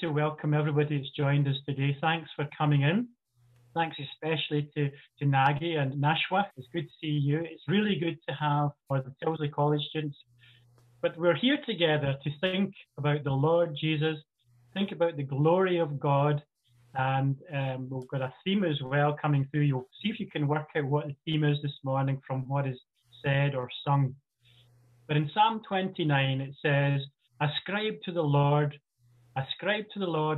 To welcome everybody who's joined us today. Thanks for coming in. Thanks especially to Nagi and Nashwa. It's good to see you. It's really good to have for the Tilsley College students. But we're here together to think about the Lord Jesus, think about the glory of God, and we've got a theme as well coming through. You'll see if you can work out what the theme is this morning from what is said or sung. But in Psalm 29 it says, ascribe to the Lord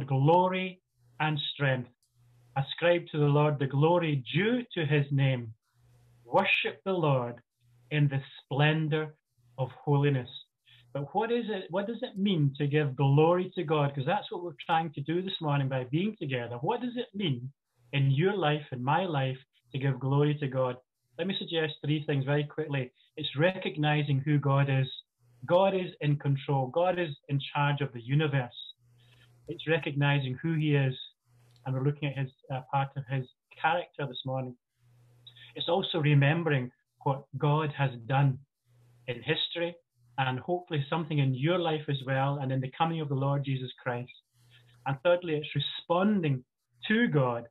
glory and strength. Ascribe to the Lord the glory due to his name. Worship the Lord in the splendor of holiness. But what is it? What does it mean to give glory to God? Because that's what we're trying to do this morning by being together. What does it mean in your life, in my life, to give glory to God? Let me suggest three things very quickly. It's recognizing who God is. God is in control. God is in charge of the universe. It's recognizing who he is, and we're looking at his part of his character this morning. It's also remembering what God has done in history, and hopefully something in your life as well, and in the coming of the Lord Jesus Christ. And thirdly, it's responding to God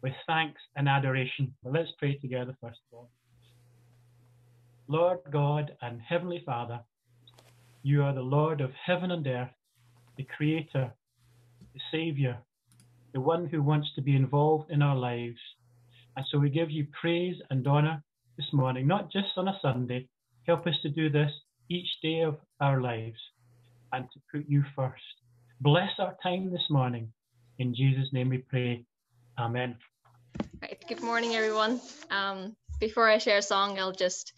with thanks and adoration. Well, let's pray together first of all. Lord God and Heavenly Father, you are the Lord of heaven and earth, the Creator, the Saviour, the one who wants to be involved in our lives. And so we give you praise and honour this morning, not just on a Sunday. Help us to do this each day of our lives and to put you first. Bless our time this morning. In Jesus' name we pray. Amen. Right. Good morning, everyone. Before I share a song, I'll just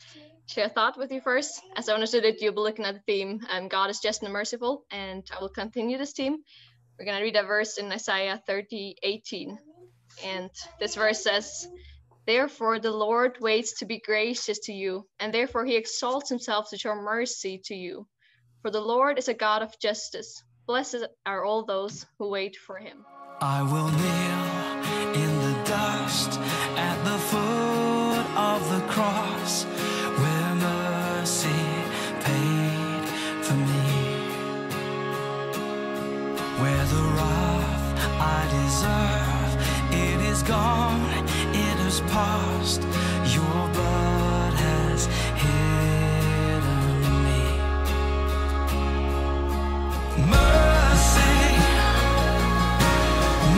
share a thought with you first. As I understood it, you'll be looking at the theme, God is just and merciful, and I will continue this theme. We're going to read a verse in Isaiah 30:18, and this verse says, "Therefore the Lord waits to be gracious to you, and therefore he exalts himself to show mercy to you. For the Lord is a God of justice. Blessed are all those who wait for him." I will kneel in the dust at the foot of the cross, where mercy paid for me. Where the wrath I deserve, it is gone, it is past. Your blood has hidden me. Mercy,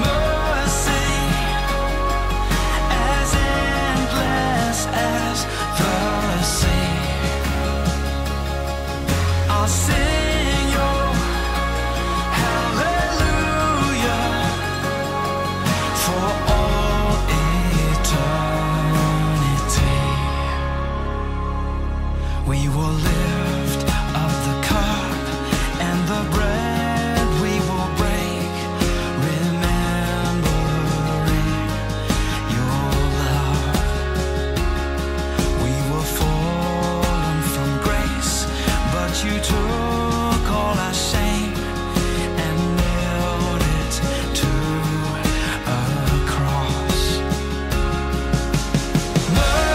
mercy, as endless as the sea. I'll sing your we will lift up the cup and the bread we will break, remembering your love. We were fallen from grace, but you took all our shame and nailed it to a cross. May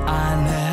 I never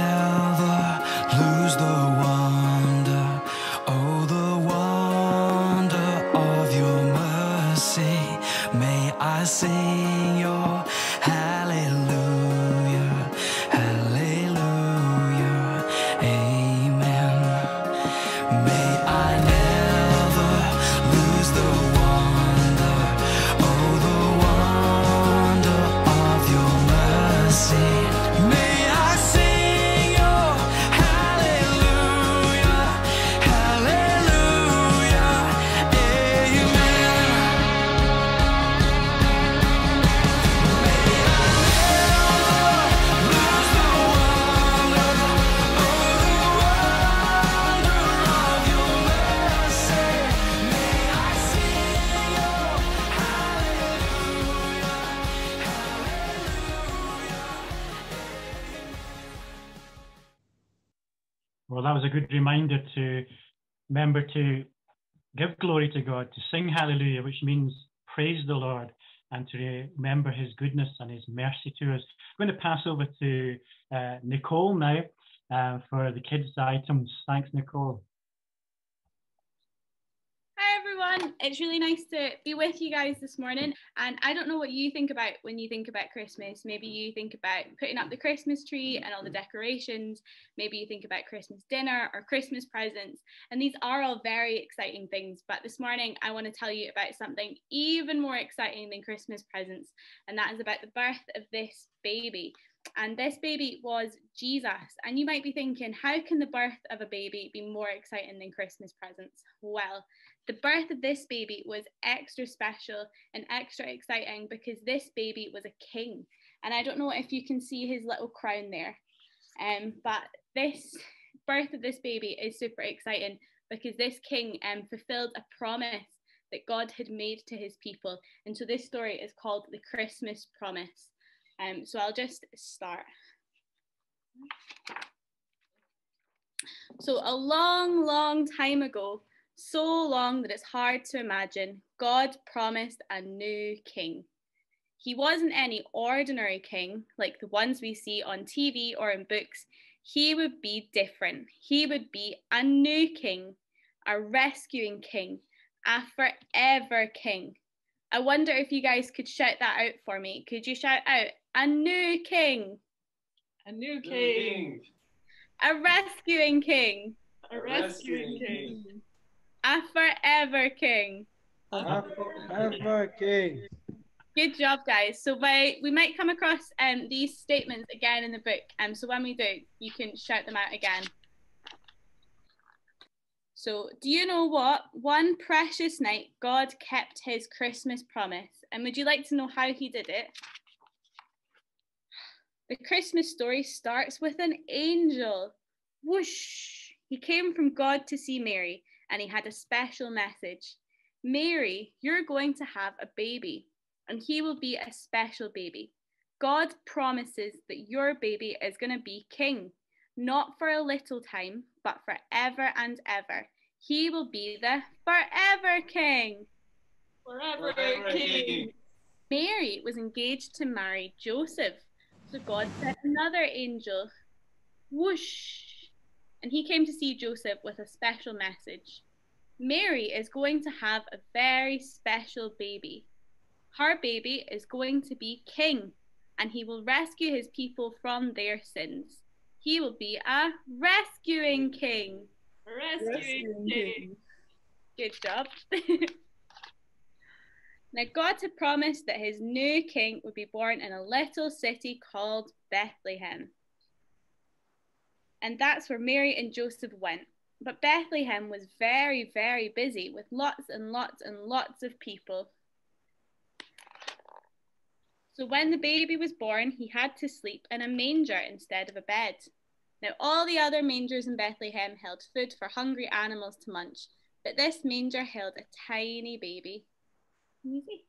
was a good reminder to remember to give glory to God, to sing hallelujah, which means praise the Lord, and to remember his goodness and his mercy to us. I'm going to pass over to Nicole now for the kids' items. Thanks, Nicole. Hi, everyone. It's really nice to be with you guys this morning. And I don't know what you think about when you think about Christmas. Maybe you think about putting up the Christmas tree and all the decorations. Maybe you think about Christmas dinner or Christmas presents. And these are all very exciting things. But this morning, I want to tell you about something even more exciting than Christmas presents. And that is about the birth of this baby. And this baby was Jesus. And you might be thinking, how can the birth of a baby be more exciting than Christmas presents? Well, the birth of this baby was extra special and extra exciting because this baby was a king. And I don't know if you can see his little crown there, but this birth of this baby is super exciting because this king fulfilled a promise that God had made to his people. And so this story is called the Christmas promise. So I'll just start. So a long, long time ago, so long that it's hard to imagine, God promised a new king. He wasn't any ordinary king, like the ones we see on TV or in books. He would be different. He would be a new king, a rescuing king, a forever king. I wonder if you guys could shout that out for me. Could you shout out, a new king? A new king. A rescuing king. A rescuing king. A forever king. A forever king. Good job, guys. So we might come across these statements again in the book. So when we do, you can shout them out again. So do you know what? One precious night, God kept his Christmas promise. And would you like to know how he did it? The Christmas story starts with an angel. Whoosh! He came from God to see Mary, and he had a special message. Mary, you're going to have a baby, and he will be a special baby. God promises that your baby is going to be king, not for a little time, but forever and ever. He will be the forever king. Forever, forever king. Mary was engaged to marry Joseph, so God sent another angel. Whoosh! And he came to see Joseph with a special message. Mary is going to have a very special baby. Her baby is going to be king, and he will rescue his people from their sins. He will be a rescuing king. Rescuing king. Good job. Now, God had promised that his new king would be born in a little city called Bethlehem. And that's where Mary and Joseph went. But Bethlehem was very, very busy with lots and lots and lots of people. So when the baby was born, he had to sleep in a manger instead of a bed. Now, all the other mangers in Bethlehem held food for hungry animals to munch, but this manger held a tiny baby. Easy.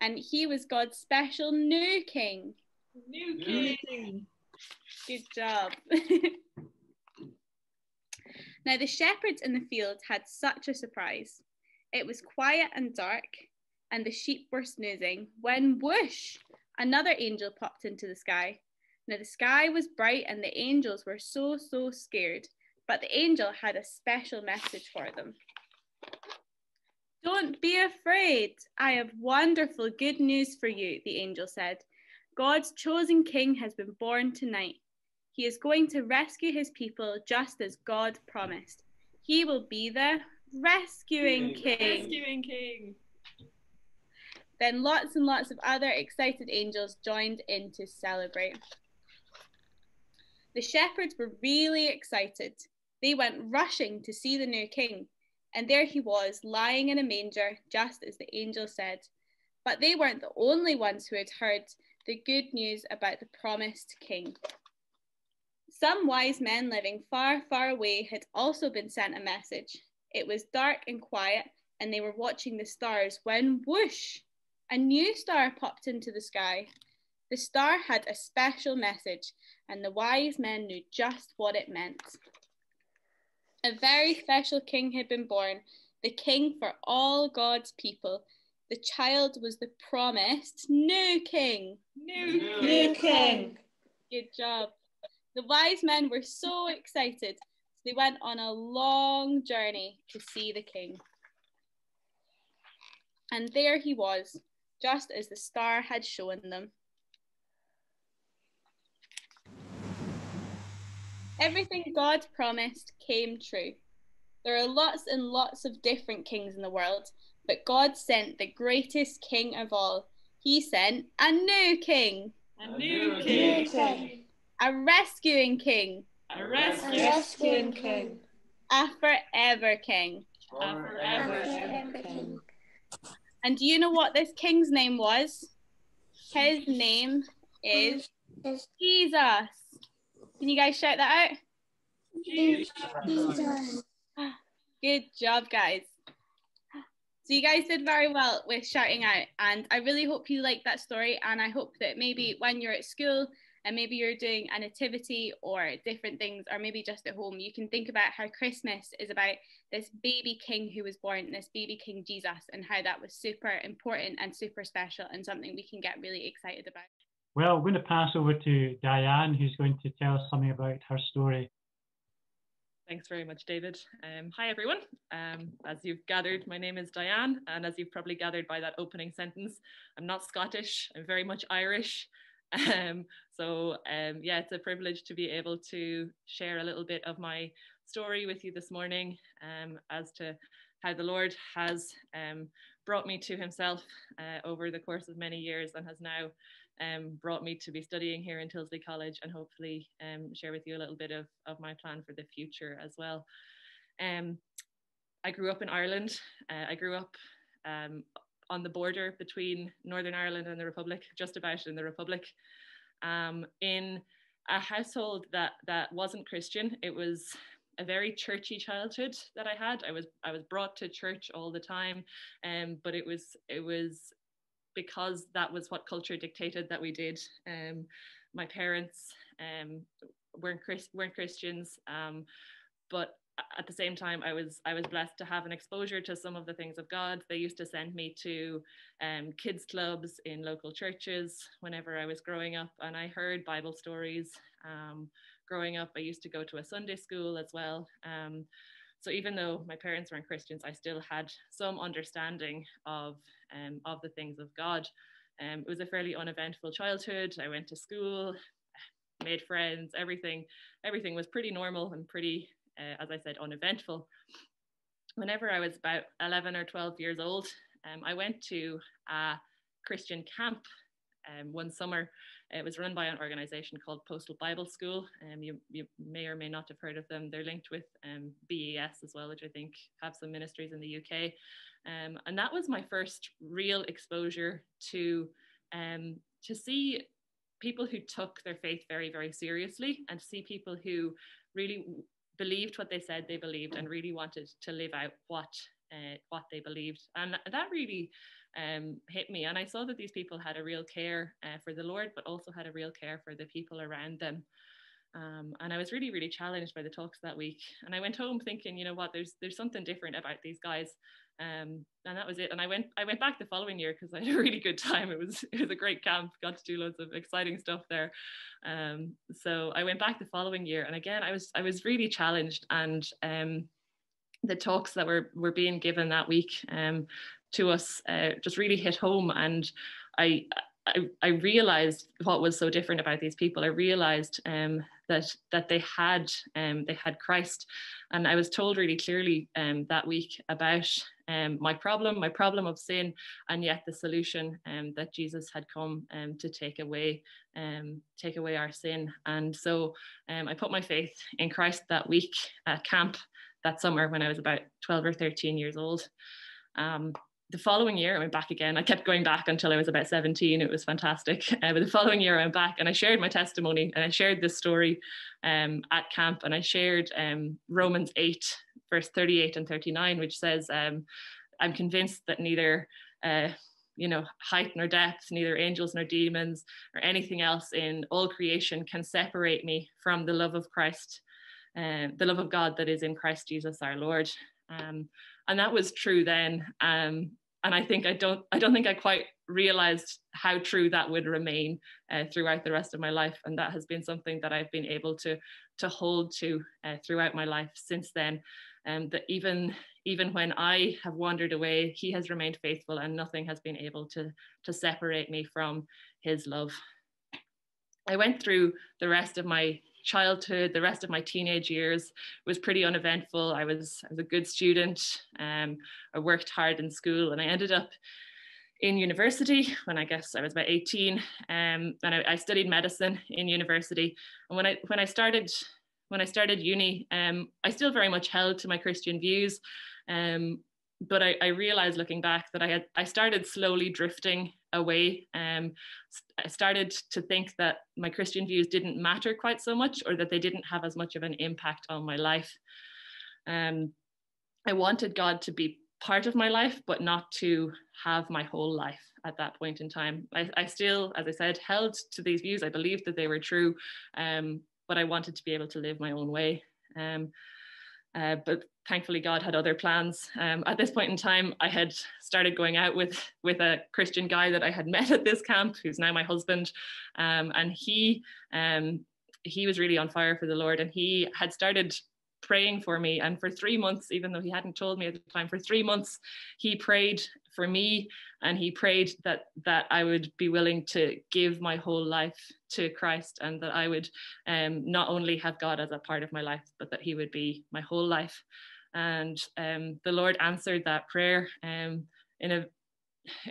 And he was God's special new king. New king. New king. Good job. Now, the shepherds in the field had such a surprise. It was quiet and dark, and the sheep were snoozing, when whoosh, another angel popped into the sky. Now, the sky was bright, and the angels were so, so scared, but the angel had a special message for them. Don't be afraid. I have wonderful good news for you, the angel said. God's chosen king has been born tonight. He is going to rescue his people just as God promised. He will be the rescuing king. Rescuing king. Then lots and lots of other excited angels joined in to celebrate. The shepherds were really excited. They went rushing to see the new king. And there he was, lying in a manger, just as the angel said. But they weren't the only ones who had heard the good news about the promised king. Some wise men living far, far away had also been sent a message. It was dark and quiet, and they were watching the stars when whoosh, a new star popped into the sky. The star had a special message, and the wise men knew just what it meant. A very special king had been born, the king for all God's people. The child was the promised new king. New king. Good job. The wise men were so excited. They went on a long journey to see the king. And there he was, just as the star had shown them. Everything God promised came true. There are lots and lots of different kings in the world, but God sent the greatest king of all. He sent a new king. A new king. A rescuing king. A rescuing king. A forever king. A forever king. And do you know what this king's name was? His name is Jesus. Can you guys shout that out? Jesus. Good job, guys. So you guys did very well with shouting out, and I really hope you liked that story, and I hope that maybe when you're at school and maybe you're doing an activity or different things, or maybe just at home, you can think about how Christmas is about this baby king who was born, this baby king Jesus, and how that was super important and super special and something we can get really excited about. Well, I'm going to pass over to Diane, who's going to tell us something about her story. Thanks very much, David. Hi, everyone. As you've gathered, my name is Diane, and as you've probably gathered by that opening sentence, I'm not Scottish, I'm very much Irish. So it's a privilege to be able to share a little bit of my story with you this morning as to how the Lord has brought me to himself over the course of many years, and has now brought me to be studying here in Tilsley College, and hopefully share with you a little bit of my plan for the future as well. I grew up in Ireland. I grew up on the border between Northern Ireland and the Republic, just about in the Republic, in a household that wasn't Christian. It was a very churchy childhood that I had. I was brought to church all the time, but it was because that was what culture dictated that we did. My parents weren't Christians, but at the same time, I was blessed to have an exposure to some of the things of God. They used to send me to kids clubs in local churches whenever I was growing up, and I heard Bible stories. Growing up, I used to go to a Sunday school as well. So even though my parents weren't Christians, I still had some understanding of the things of God. It was a fairly uneventful childhood. I went to school, made friends, everything was pretty normal and pretty, as I said, uneventful. Whenever I was about 11 or 12 years old, I went to a Christian camp one summer. It was run by an organization called Postal Bible School. You may or may not have heard of them. They're linked with BES as well, which I think have some ministries in the UK. And that was my first real exposure to see people who took their faith very, very seriously, and to see people who really believed what they said they believed and really wanted to live out what they believed. And that really hit me. And I saw that these people had a real care for the Lord, but also had a real care for the people around them. And I was really, really challenged by the talks that week. And I went home thinking, you know what, there's something different about these guys. And that was it. And I went back the following year because I had a really good time. It was a great camp. Got to do loads of exciting stuff there. So I went back the following year, and again I was really challenged. And the talks that were being given that week to us just really hit home. And I realized what was so different about these people. I realized that they had Christ. And I was told really clearly that week about my problem of sin, and yet the solution that Jesus had come to take away our sin. And so I put my faith in Christ that week at camp that summer when I was about 12 or 13 years old. The following year, I went back again. I kept going back until I was about 17. It was fantastic. But the following year, I went back and I shared my testimony, and I shared this story at camp, and I shared Romans 8, verse 38 and 39, which says, I'm convinced that neither you know, height nor depth, neither angels nor demons or anything else in all creation can separate me from the love of Christ, the love of God that is in Christ Jesus our Lord. And that was true then. And I think I don't think I quite realized how true that would remain throughout the rest of my life. And that has been something that I've been able to hold to throughout my life since then. That even when I have wandered away, he has remained faithful, and nothing has been able to separate me from his love. I went through the rest of my childhood, the rest of my teenage years was pretty uneventful. I was a good student. I worked hard in school, and I ended up in university when I guess I was about 18, and I studied medicine in university. And when I started uni, I still very much held to my Christian views, but I realized looking back that I started slowly drifting away. I started to think that my Christian views didn't matter quite so much, or that they didn't have as much of an impact on my life. I wanted God to be part of my life, but not to have my whole life at that point in time. I still, as I said, held to these views. I believed that they were true, but I wanted to be able to live my own way. But thankfully, God had other plans. At this point in time, I had started going out with a Christian guy that I had met at this camp, who's now my husband. And he was really on fire for the Lord, and he had started praying for me. And for 3 months, even though he hadn't told me at the time, for 3 months, he prayed for me, and he prayed that I would be willing to give my whole life to Christ, and that I would not only have God as a part of my life, but that he would be my whole life. And the Lord answered that prayer in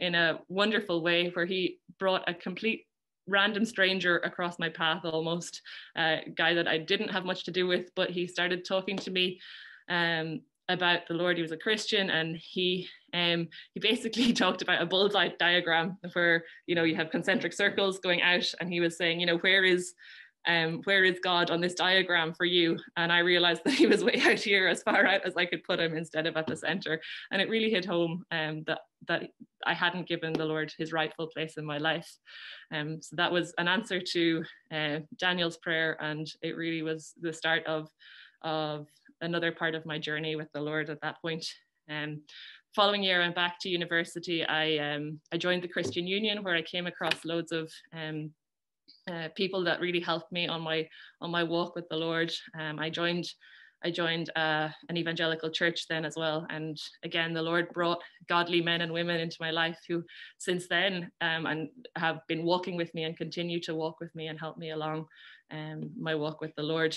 a wonderful way, where he brought a complete random stranger across my path, almost a guy that I didn't have much to do with, but he started talking to me about the Lord. He was a Christian, and he basically talked about a bullseye diagram where, you know, you have concentric circles going out, and he was saying, you know, where is God on this diagram for you? And I realized that he was way out here, as far out as I could put him, instead of at the center. And it really hit home that I hadn't given the Lord his rightful place in my life. So that was an answer to Daniel's prayer, and it really was the start of another part of my journey with the Lord at that point. Following year, I went back to university. I joined the Christian Union, where I came across loads of people that really helped me on my walk with the Lord. I joined an evangelical church then as well, and again the Lord brought godly men and women into my life who since then and have been walking with me and continue to walk with me and help me along my walk with the Lord.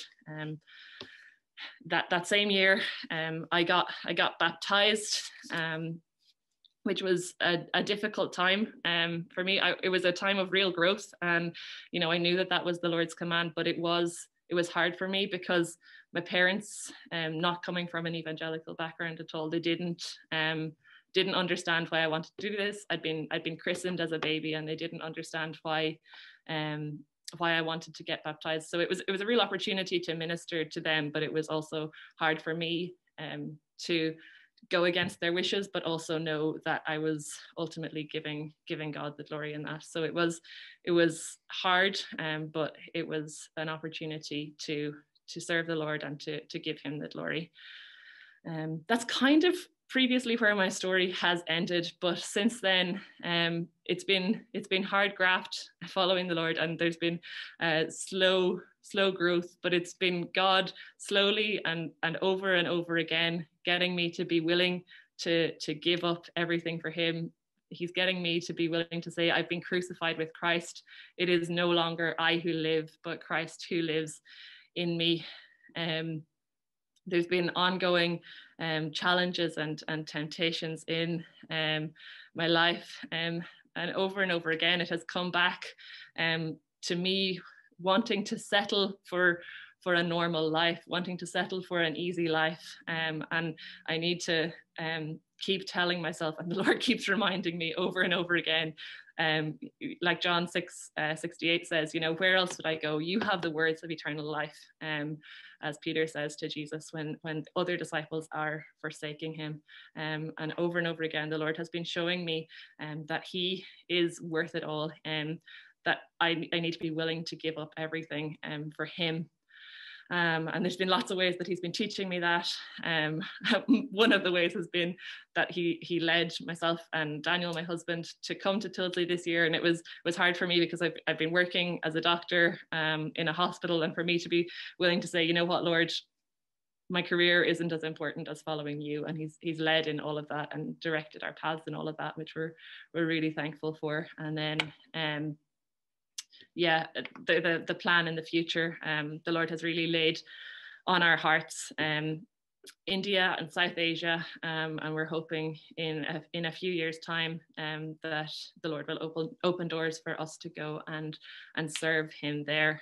That same year, I got baptized, which was a difficult time for me. It was a time of real growth, and you know, I knew that was the Lord's command, but it was hard for me because my parents, not coming from an evangelical background at all, they didn't understand why I wanted to do this. I'd been christened as a baby, and they didn't understand why I wanted to get baptized. So it was a real opportunity to minister to them, but it was also hard for me to go against their wishes, but also know that I was ultimately giving God the glory in that. So it was hard, but it was an opportunity to serve the Lord and to give him the glory. That's kind of previously where my story has ended, but since then it's been hard graft following the Lord, and there's been slow growth, but it's been God slowly and over again getting me to be willing to give up everything for him. He's getting me to be willing to say, I've been crucified with Christ. It is no longer I who live, but Christ who lives in me. There's been ongoing challenges and temptations in my life. And over again, it has come back to me wanting to settle for a normal life, wanting to settle for an easy life. And I need to keep telling myself, and the Lord keeps reminding me over and over again, Like John 6:68 says, you know, where else would I go? You have the words of eternal life, as Peter says to Jesus when other disciples are forsaking him. And over again, the Lord has been showing me that he is worth it all, and that I need to be willing to give up everything for him. And there's been lots of ways that he's been teaching me that. One of the ways has been that he led myself and Daniel, my husband, to come to Tilsley this year. And it was hard for me because I've been working as a doctor in a hospital, and for me to be willing to say, you know what, Lord, my career isn't as important as following you. And he's led in all of that and directed our paths in all of that, which we're really thankful for. And then the plan in the future, the Lord has really laid on our hearts India and South Asia, and we're hoping in a few years' time that the Lord will open doors for us to go and serve him there.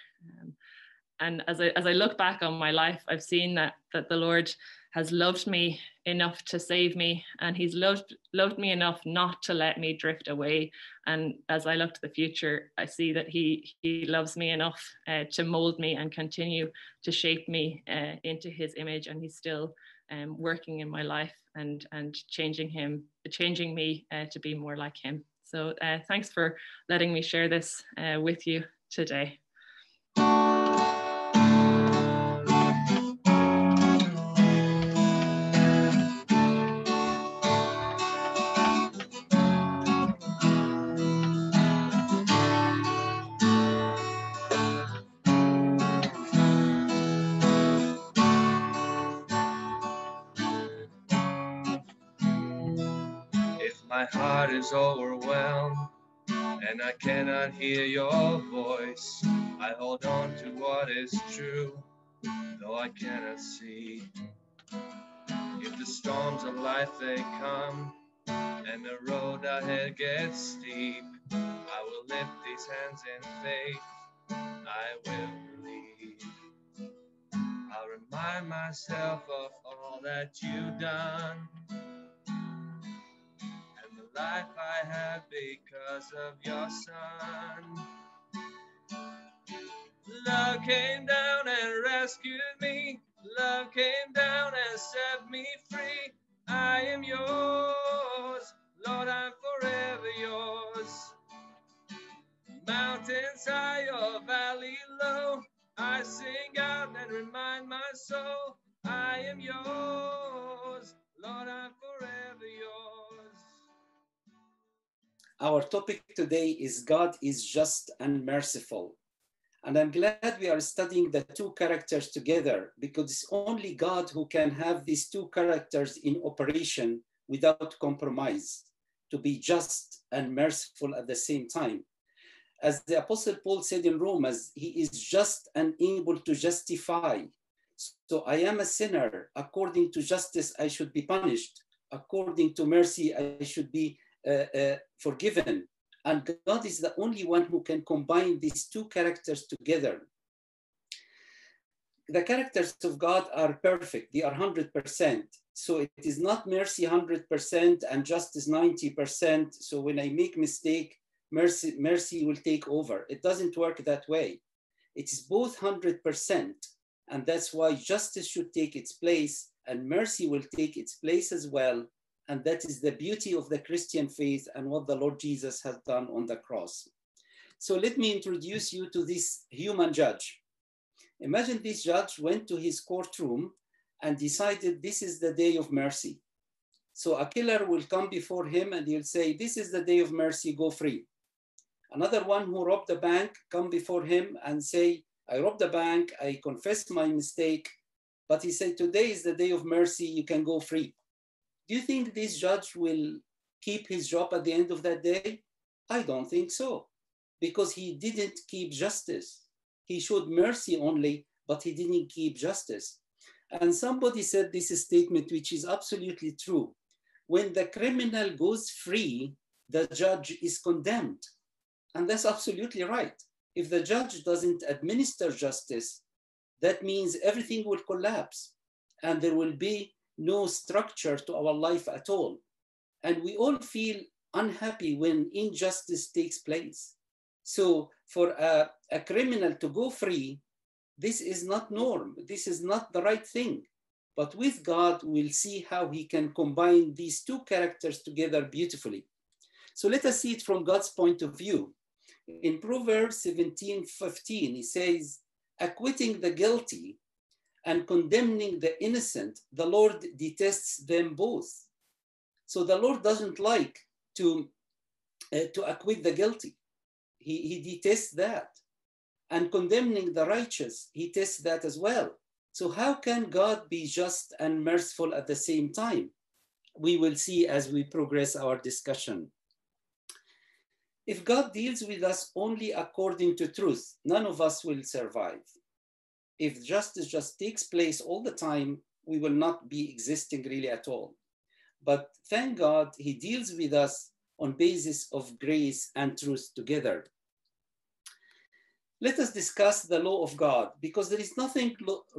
And as I look back on my life, I've seen that the Lord has loved me enough to save me, and he's loved me enough not to let me drift away. And as I look to the future, I see that he loves me enough to mold me and continue to shape me into his image. And he's still working in my life and changing me to be more like him. So thanks for letting me share this with you today. My heart is overwhelmed, and I cannot hear your voice. I hold on to what is true, though I cannot see. If the storms of life they come, and the road ahead gets steep, I will lift these hands in faith, I will believe. I'll remind myself of all that you've done, life I have because of your son. Love came down and rescued me. Love came down and set me free. I am yours, Lord, I'm forever yours. Mountains high or valley low, I sing out and remind my soul, I am yours, Lord, I'm forever yours. Our topic today is God is just and merciful. And I'm glad we are studying the two characters together, because it's only God who can have these two characters in operation without compromise, to be just and merciful at the same time. As the Apostle Paul said in Romans, he is just and able to justify. So I am a sinner. According to justice, I should be punished. According to mercy, I should be forgiven. And God is the only one who can combine these two characters together. The characters of God are perfect. They are 100%. So it is not mercy 100% and justice 90%. So when I make mistake, mercy will take over. It doesn't work that way. It is both 100%. And that's why justice should take its place and mercy will take its place as well. And that is the beauty of the Christian faith and what the Lord Jesus has done on the cross. So let me introduce you to this human judge. Imagine this judge went to his courtroom and decided this is the day of mercy. So a killer will come before him and he'll say, this is the day of mercy, go free. Another one who robbed the bank come before him and say, I robbed the bank, I confessed my mistake, but he said, today is the day of mercy, you can go free. Do you think this judge will keep his job at the end of that day? I don't think so, because he didn't keep justice. He showed mercy only, but he didn't keep justice. And somebody said this statement, which is absolutely true. When the criminal goes free, the judge is condemned. And that's absolutely right. If the judge doesn't administer justice, that means everything will collapse and there will be no structure to our life at all. And we all feel unhappy when injustice takes place. So for a criminal to go free, this is not norm. This is not the right thing. But with God, we'll see how he can combine these two characters together beautifully. So let us see it from God's point of view. In Proverbs 17:15, he says, acquitting the guilty and condemning the innocent, the Lord detests them both. So the Lord doesn't like to acquit the guilty. He detests that. And condemning the righteous, he detests that as well. So how can God be just and merciful at the same time? We will see as we progress our discussion. If God deals with us only according to truth, none of us will survive. If justice just takes place all the time, we will not be existing really at all. But thank God, he deals with us on basis of grace and truth together. Let us discuss the law of God, because there is nothing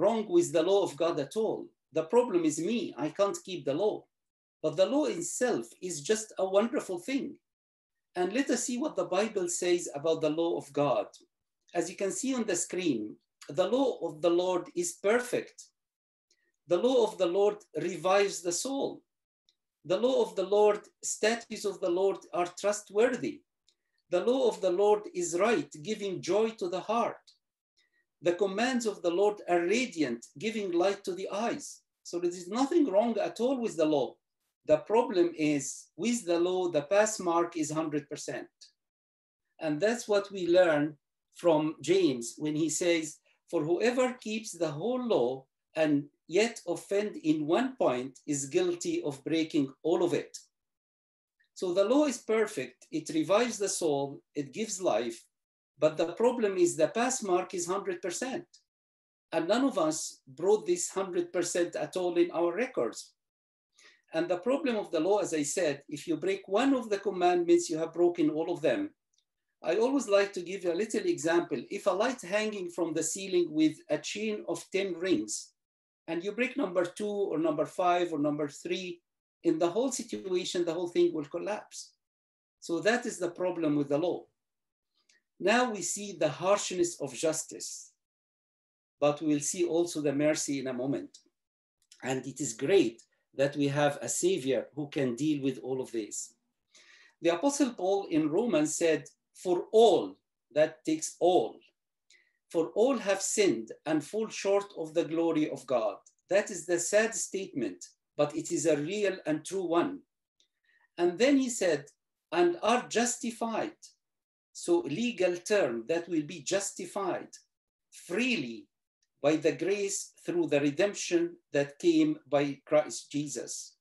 wrong with the law of God at all. The problem is me, I can't keep the law. But the law itself is just a wonderful thing. And let us see what the Bible says about the law of God. As you can see on the screen, the law of the Lord is perfect. The law of the Lord revives the soul. The law of the Lord, statutes of the Lord are trustworthy. The law of the Lord is right, giving joy to the heart. The commands of the Lord are radiant, giving light to the eyes. So there is nothing wrong at all with the law. The problem is with the law, the pass mark is 100%. And that's what we learn from James when he says, for whoever keeps the whole law and yet offend in one point is guilty of breaking all of it. So the law is perfect, it revives the soul, it gives life, but the problem is the pass mark is 100%. And none of us brought this 100% at all in our records. And the problem of the law, as I said, if you break one of the commandments, you have broken all of them. I always like to give you a little example. If a light hanging from the ceiling with a chain of 10 rings, and you break number 2 or number 5 or number 3, in the whole situation, the whole thing will collapse. So that is the problem with the law. Now we see the harshness of justice, but we'll see also the mercy in a moment. And it is great that we have a Savior who can deal with all of this. The Apostle Paul in Romans said, for all, that takes all, for all have sinned and fall short of the glory of God. That is the sad statement, but it is a real and true one. And then he said, and are justified. So legal term, that will be justified freely by the grace through the redemption that came by Christ Jesus.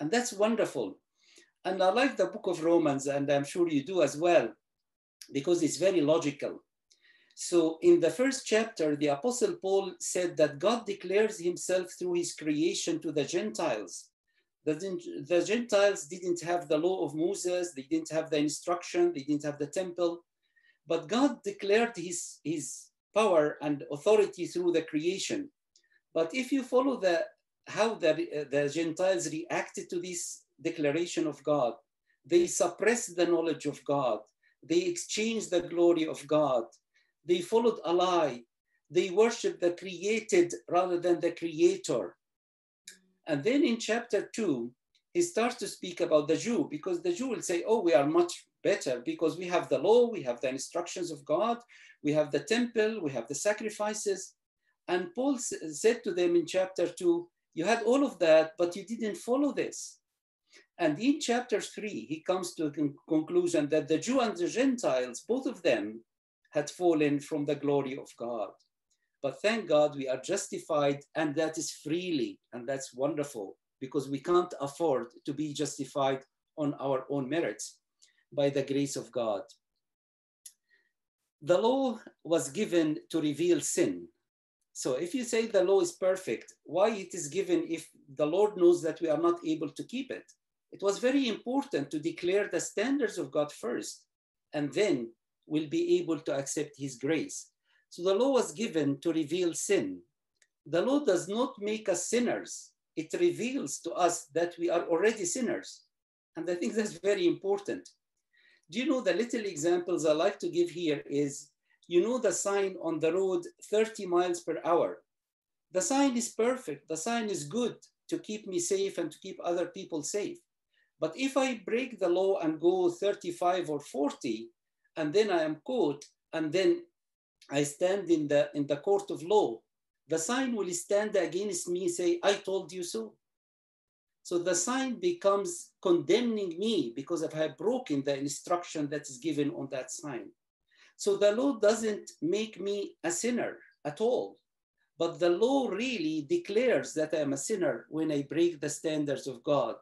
And that's wonderful. And I like the book of Romans, and I'm sure you do as well, because it's very logical. So in the first chapter, the Apostle Paul said that God declares himself through his creation to the Gentiles. The Gentiles didn't have the law of Moses, they didn't have the instruction, they didn't have the temple, but God declared his power and authority through the creation. But if you follow how the Gentiles reacted to this declaration of God, they suppressed the knowledge of God, they exchanged the glory of God, they followed a lie. They worshiped the created rather than the creator. And then in chapter 2, he starts to speak about the Jew, because the Jew will say, oh, we are much better because we have the law, we have the instructions of God, we have the temple, we have the sacrifices. And Paul said to them in chapter 2, you had all of that, but you didn't follow this. And in chapter 3, he comes to a conclusion that the Jew and the Gentiles, both of them, had fallen from the glory of God. But thank God we are justified, and that is freely, and that's wonderful, because we can't afford to be justified on our own merits by the grace of God. The law was given to reveal sin. So if you say the law is perfect, why it is given if the Lord knows that we are not able to keep it? It was very important to declare the standards of God first, and then will be able to accept his grace. So the law was given to reveal sin. The law does not make us sinners. It reveals to us that we are already sinners. And I think that's very important. Do you know the little examples I like to give here is, you know, the sign on the road, 30 miles per hour. The sign is perfect. The sign is good to keep me safe and to keep other people safe. But if I break the law and go 35 or 40, and then I am caught, and then I stand in the court of law, the sign will stand against me and say, I told you so. So the sign becomes condemning me because I have broken the instruction that is given on that sign. So the law doesn't make me a sinner at all. But the law really declares that I am a sinner when I break the standards of God.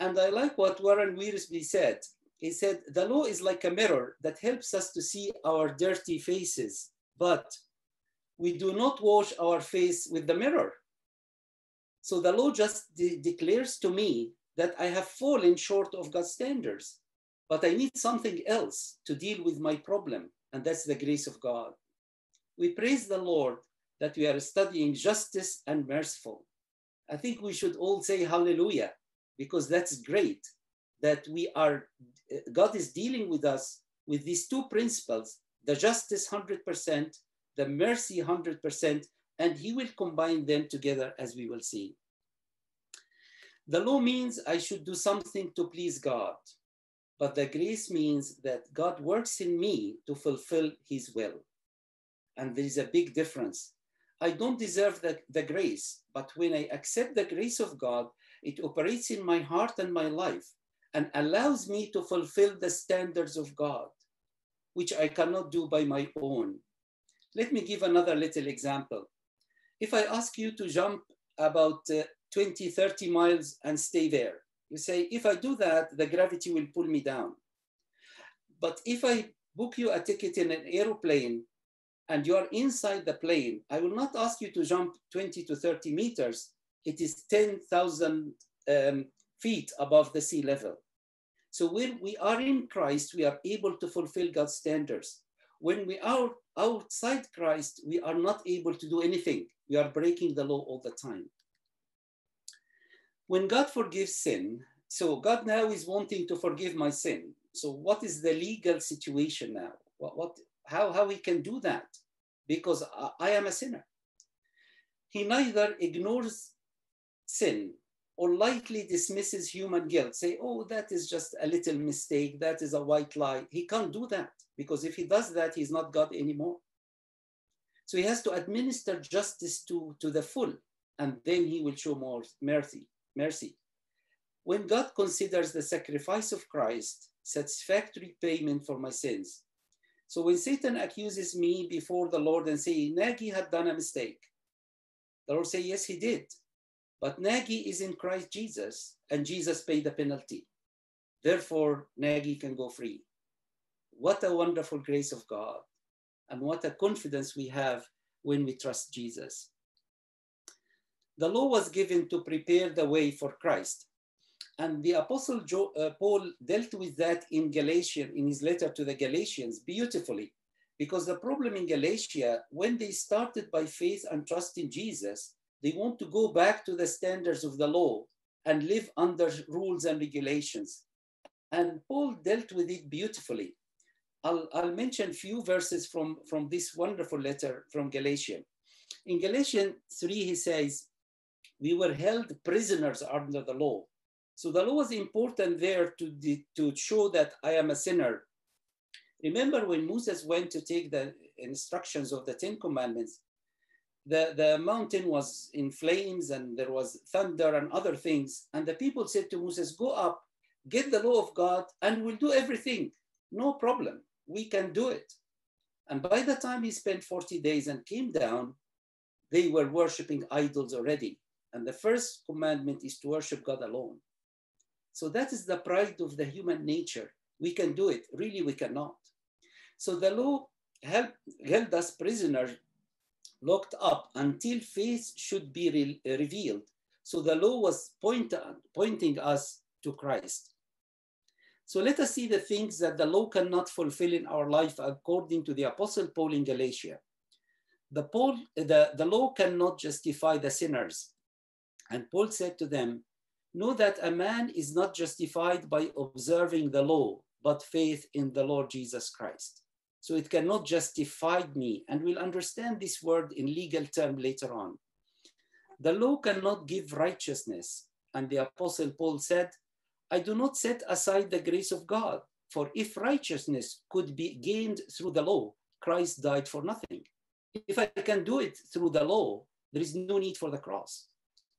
And I like what Warren Wiersbe said. He said, the law is like a mirror that helps us to see our dirty faces, but we do not wash our face with the mirror. So the law just declares to me that I have fallen short of God's standards, but I need something else to deal with my problem, and that's the grace of God. We praise the Lord that we are studying justice and merciful. I think we should all say hallelujah, because that's great that we are, God is dealing with us with these two principles, the justice 100%, the mercy 100%, and he will combine them together as we will see. The law means I should do something to please God, but the grace means that God works in me to fulfill his will. And there is a big difference. I don't deserve the grace, but when I accept the grace of God, it operates in my heart and my life and allows me to fulfill the standards of God, which I cannot do by my own. Let me give another little example. If I ask you to jump about 20, 30 miles and stay there, you say, if I do that, the gravity will pull me down. But if I book you a ticket in an aeroplane, and you are inside the plane, I will not ask you to jump 20 to 30 meters. It is 10,000 feet above the sea level. So when we are in Christ, we are able to fulfill God's standards. When we are outside Christ, we are not able to do anything. We are breaking the law all the time. When God forgives sin, so God now is wanting to forgive my sin. So what is the legal situation now? How we can do that? Because I am a sinner. He neither ignores sin or lightly dismisses human guilt. Say, oh, that is just a little mistake. That is a white lie. He can't do that because if he does that, he's not God anymore. So he has to administer justice to the full, and then he will show more mercy. When God considers the sacrifice of Christ satisfactory payment for my sins, so when Satan accuses me before the Lord and say, Nagi had done a mistake, the Lord say, yes, he did. But Nagi is in Christ Jesus, and Jesus paid the penalty. Therefore, Nagi can go free. What a wonderful grace of God, and what a confidence we have when we trust Jesus. The law was given to prepare the way for Christ. And the Apostle Paul dealt with that in Galatia, in his letter to the Galatians, beautifully. Because the problem in Galatia, when they started by faith and trust in Jesus, they want to go back to the standards of the law and live under rules and regulations. And Paul dealt with it beautifully. I'll mention a few verses from this wonderful letter from Galatians. In Galatians 3, he says, we were held prisoners under the law. So the law was important there to show that I am a sinner. Remember when Moses went to take the instructions of the Ten Commandments, the mountain was in flames and there was thunder and other things. And the people said to Moses, go up, get the law of God and we'll do everything. No problem, we can do it. And by the time he spent 40 days and came down, they were worshiping idols already. And the first commandment is to worship God alone. So that is the pride of the human nature. We can do it, really we cannot. So the law held us prisoners, locked up until faith should be revealed. So the law was pointing us to Christ. So let us see the things that the law cannot fulfill in our life according to the Apostle Paul in Galatia. The law cannot justify the sinners. And Paul said to them, Know that a man is not justified by observing the law, but faith in the Lord Jesus Christ. So it cannot justify me. And we'll understand this word in legal term later on. The law cannot give righteousness. And the Apostle Paul said, I do not set aside the grace of God, for if righteousness could be gained through the law, Christ died for nothing. If I can do it through the law, there is no need for the cross.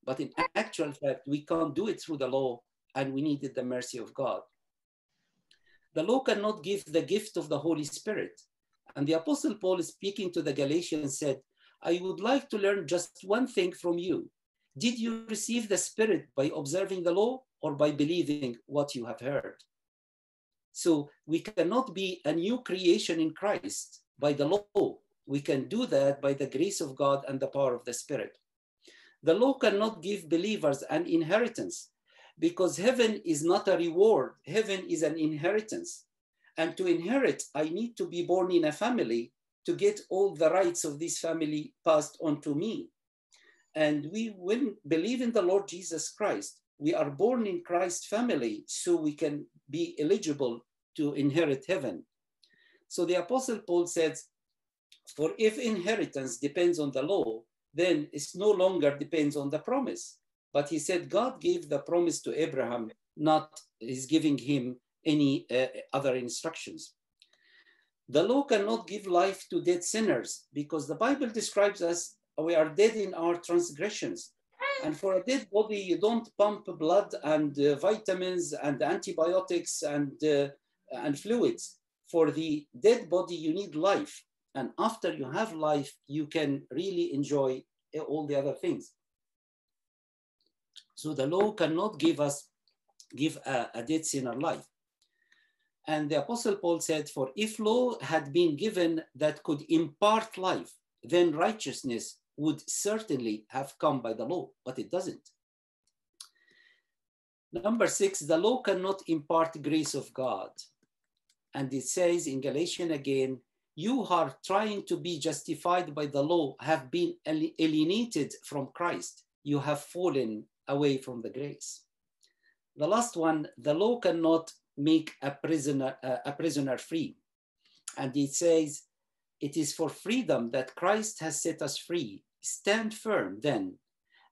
But in actual fact, we can't do it through the law, and we needed the mercy of God. The law cannot give the gift of the Holy Spirit. And the Apostle Paul, speaking to the Galatians, said, I would like to learn just one thing from you. Did you receive the Spirit by observing the law or by believing what you have heard? So we cannot be a new creation in Christ by the law. We can do that by the grace of God and the power of the Spirit. The law cannot give believers an inheritance, because heaven is not a reward. Heaven is an inheritance. And to inherit, I need to be born in a family to get all the rights of this family passed on to me. And we, when believe in the Lord Jesus Christ, we are born in Christ's family, so we can be eligible to inherit heaven. So the Apostle Paul says, for if inheritance depends on the law, then it no longer depends on the promise. But he said, God gave the promise to Abraham, not is giving him any other instructions. The law cannot give life to dead sinners, because the Bible describes us, we are dead in our transgressions. And for a dead body, you don't pump blood and vitamins and antibiotics and fluids. For the dead body, you need life. And after you have life, you can really enjoy all the other things. So the law cannot give a dead sinner life. And the Apostle Paul said, for if law had been given that could impart life, then righteousness would certainly have come by the law, but it doesn't. Number 6, the law cannot impart grace of God. And it says in Galatians again, you are trying to be justified by the law, have been alienated from Christ. You have fallen away from the grace. The last one, the law cannot make a prisoner free. And it says, it is for freedom that Christ has set us free. Stand firm then,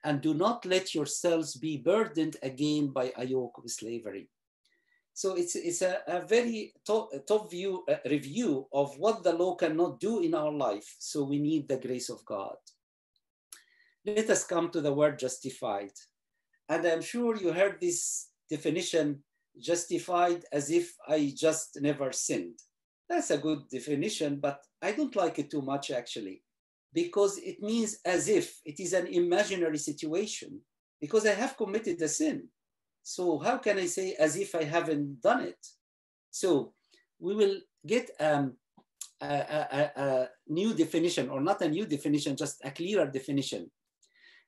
and do not let yourselves be burdened again by a yoke of slavery. So it's a very top review of what the law cannot do in our life. So we need the grace of God. Let us come to the word justified. And I'm sure you heard this definition, justified as if I just never sinned. That's a good definition, but I don't like it too much actually, because it means as if. It is an imaginary situation, because I have committed a sin. So how can I say as if I haven't done it? So we will get a new definition, or not a new definition, just a clearer definition.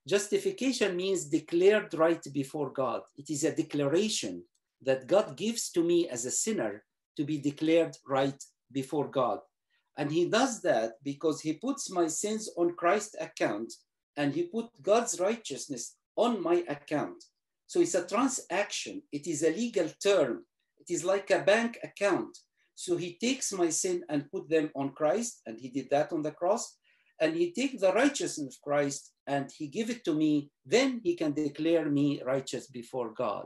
Justification means declared right before God. It is a declaration that God gives to me as a sinner to be declared right before God. And he does that because he puts my sins on Christ's account, and he put God's righteousness on my account. So it's a transaction. It is a legal term. It is like a bank account. So he takes my sin and put them on Christ, and he did that on the cross. And he takes the righteousness of Christ and he gives it to me. Then he can declare me righteous before God.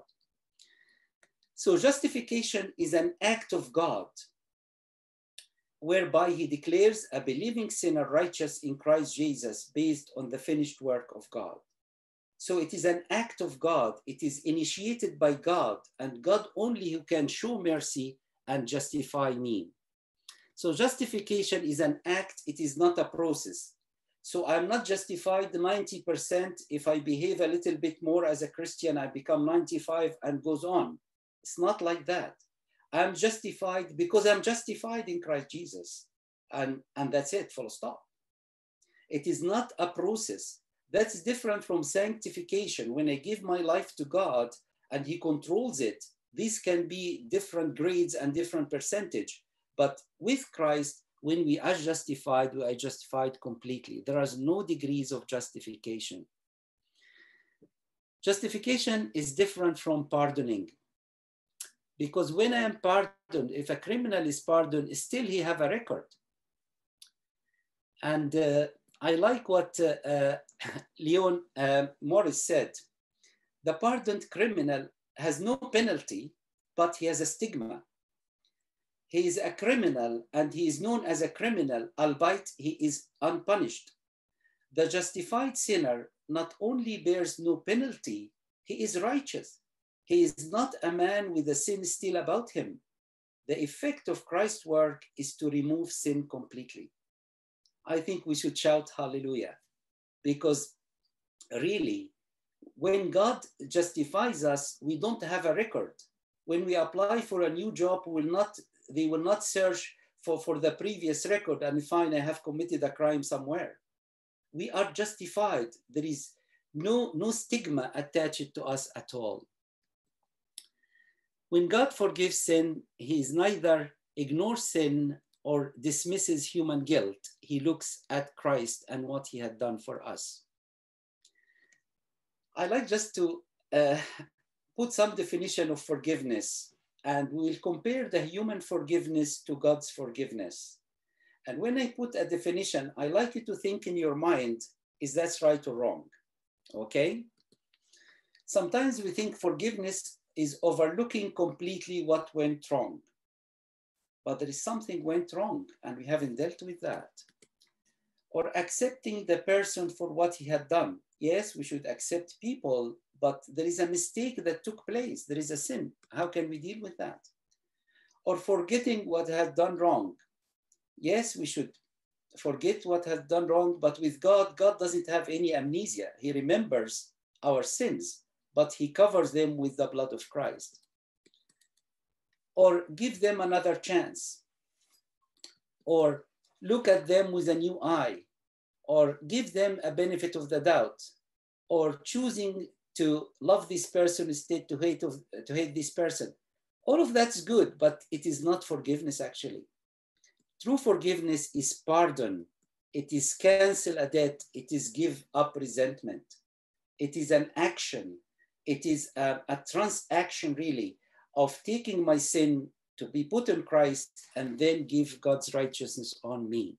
So justification is an act of God, whereby he declares a believing sinner righteous in Christ Jesus based on the finished work of God. So it is an act of God. It is initiated by God, and God only who can show mercy and justify me. So justification is an act. It is not a process. So I'm not justified 90%. If I behave a little bit more as a Christian, I become 95 and goes on. It's not like that. I'm justified because I'm justified in Christ Jesus. And that's it, full stop. It is not a process. That's different from sanctification. When I give my life to God and he controls it, this can be different grades and different percentage. But with Christ, when we are justified, we are justified completely. There are no degrees of justification. Justification is different from pardoning, because when I am pardoned, if a criminal is pardoned, still he have a record. And I like what Leon Morris said. The pardoned criminal has no penalty, but he has a stigma. He is a criminal and he is known as a criminal, albeit he is unpunished. The justified sinner not only bears no penalty, he is righteous. He is not a man with a sin still about him. The effect of Christ's work is to remove sin completely. I think we should shout hallelujah, because really, when God justifies us, we don't have a record. When we apply for a new job, they will not search for the previous record and find I have committed a crime somewhere. We are justified. There is no stigma attached to us at all. When God forgives sin, he is neither ignores sin or dismisses human guilt. He looks at Christ and what he had done for us. I like just to put some definition of forgiveness, and we'll compare the human forgiveness to God's forgiveness. And when I put a definition, I like you to think in your mind, is that right or wrong? Okay? Sometimes we think forgiveness is overlooking completely what went wrong. But there is something went wrong, and we haven't dealt with that. Or accepting the person for what he had done. Yes, we should accept people, but there is a mistake that took place. There is a sin. How can we deal with that? Or forgetting what had done wrong. Yes, we should forget what has done wrong, but with God, God doesn't have any amnesia. He remembers our sins, but he covers them with the blood of Christ. Or give them another chance. Or look at them with a new eye. Or give them a benefit of the doubt. Or choosing to love this person instead to hate this person. All of that's good, but it is not forgiveness actually. True forgiveness is pardon. It is cancel a debt. It is give up resentment. It is an action. It is a transaction really of taking my sin to be put on Christ and then give God's righteousness on me.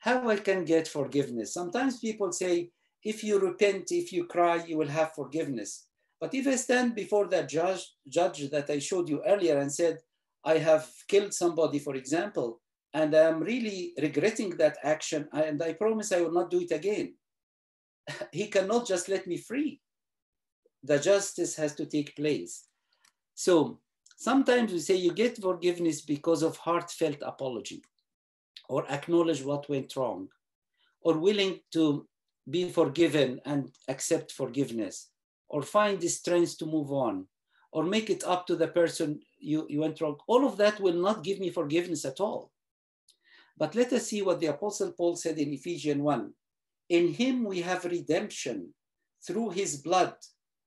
How I can get forgiveness? Sometimes people say, if you repent, if you cry, you will have forgiveness. But if I stand before that judge that I showed you earlier and said, I have killed somebody, for example, and I'm really regretting that action, and I promise I will not do it again. He cannot just let me free. The justice has to take place. So sometimes we say you get forgiveness because of heartfelt apology, or acknowledge what went wrong, or willing to be forgiven and accept forgiveness, or find the strength to move on, or make it up to the person you went wrong. All of that will not give me forgiveness at all. But let us see what the Apostle Paul said in Ephesians 1. In him we have redemption through his blood,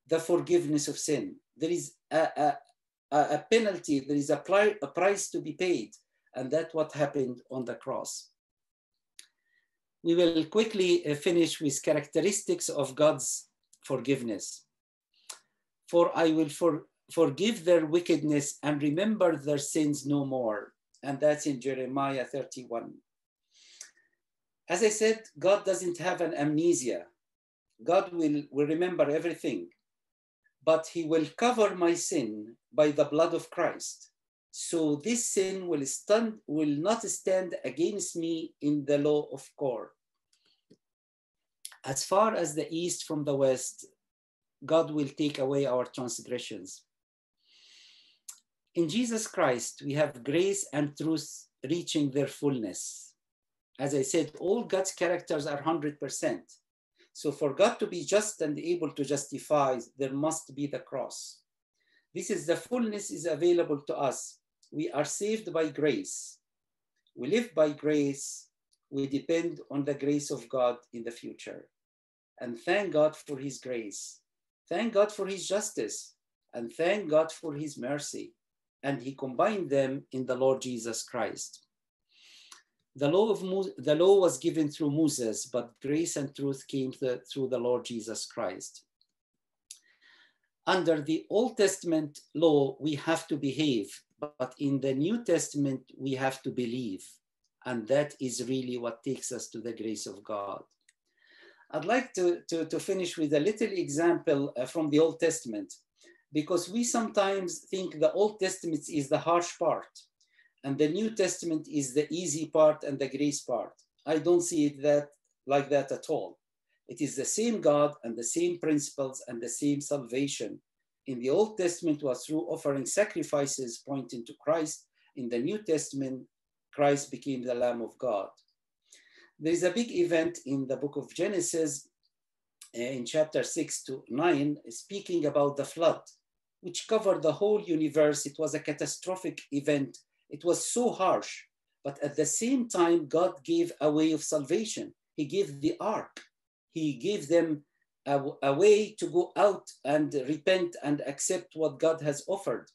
the forgiveness of sin. There is a penalty, there is a price to be paid, and that's what happened on the cross. We will quickly finish with characteristics of God's forgiveness. For I will forgive their wickedness and remember their sins no more. And that's in Jeremiah 31. As I said, God doesn't have an amnesia. God will remember everything, but he will cover my sin by the blood of Christ. So this sin will not stand against me in the law of court. As far as the east from the west, God will take away our transgressions. In Jesus Christ, we have grace and truth reaching their fullness. As I said, all God's characters are 100%. So for God to be just and able to justify, there must be the cross. This is the fullness is available to us. We are saved by grace. We live by grace. We depend on the grace of God in the future. And thank God for his grace. Thank God for his justice, and thank God for his mercy. And he combined them in the Lord Jesus Christ. The law was given through Moses, but grace and truth came through the Lord Jesus Christ. under the Old Testament law, we have to behave, but in the New Testament, we have to believe. And that is really what takes us to the grace of God. I'd like to finish with a little example from the Old Testament, because we sometimes think the Old Testament is the harsh part and the New Testament is the easy part and the grace part. I don't see it like that at all. It is the same God and the same principles and the same salvation. In the Old Testament was through offering sacrifices pointing to Christ. In the New Testament, Christ became the Lamb of God. There is a big event in the book of Genesis in chapter 6 to 9, speaking about the flood, which covered the whole universe. It was a catastrophic event. It was so harsh, but at the same time, God gave a way of salvation. He gave the ark. He gave them a way to go out and repent and accept what God has offered.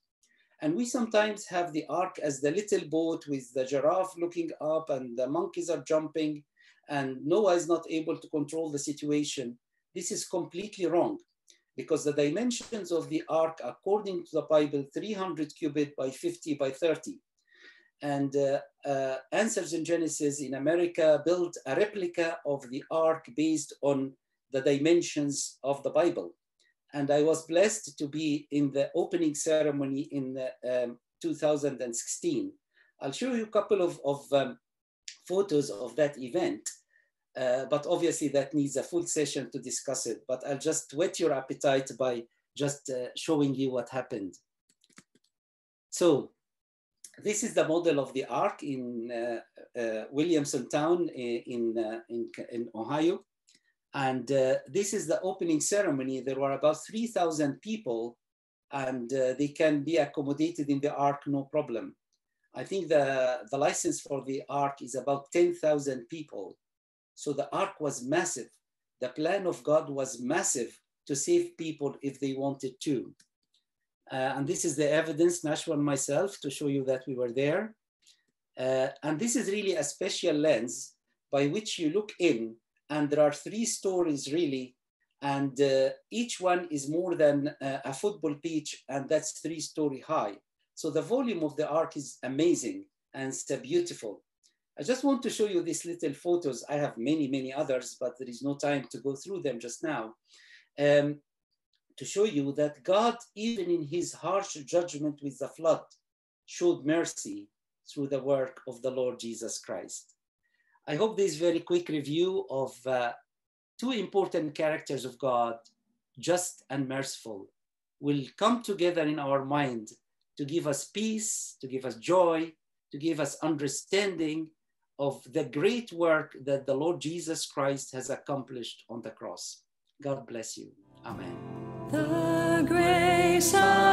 And we sometimes have the ark as the little boat with the giraffe looking up and the monkeys are jumping and Noah is not able to control the situation. This is completely wrong, because the dimensions of the ark, according to the Bible, 300 cubits by 50 by 30. And Answers in Genesis in America built a replica of the ark based on the dimensions of the Bible. And I was blessed to be in the opening ceremony in 2016. I'll show you a couple of photos of that event, but obviously that needs a full session to discuss it, but I'll just whet your appetite by just showing you what happened. So this is the model of the ark in Williamson town in Ohio. And this is the opening ceremony. There were about 3,000 people, and they can be accommodated in the ark, no problem. I think the license for the ark is about 10,000 people. So the ark was massive. The plan of God was massive to save people if they wanted to. And this is the evidence, Nashwa and myself, to show you that we were there. And this is really a special lens by which you look in. And there are three stories really, and each one is more than a football pitch, and that's 3-story high. So the volume of the ark is amazing and so beautiful. I just want to show you these little photos. I have many, many others, but there is no time to go through them just now. To show you that God, even in his harsh judgment with the flood, showed mercy through the work of the Lord Jesus Christ. I hope this very quick review of two important characters of God, just and merciful, will come together in our mind to give us peace, to give us joy, to give us understanding of the great work that the Lord Jesus Christ has accomplished on the cross. God bless you. Amen. The grace of